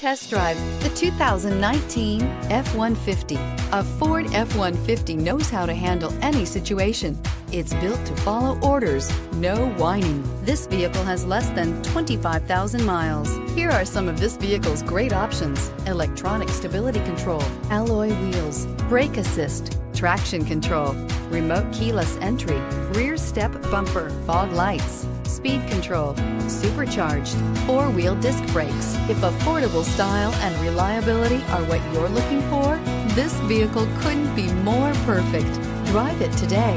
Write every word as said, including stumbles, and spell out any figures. Test drive the two thousand nineteen F one fifty. A Ford F one fifty knows how to handle any situation. It's built to follow orders, no whining. This vehicle has less than twenty-five thousand miles. Here are some of this vehicle's great options: electronic stability control, alloy wheels, brake assist, traction control, remote keyless entry, rear step bumper, fog lights, speed control, supercharged, four-wheel disc brakes. If affordable style and reliability are what you're looking for, this vehicle couldn't be more perfect. Drive it today.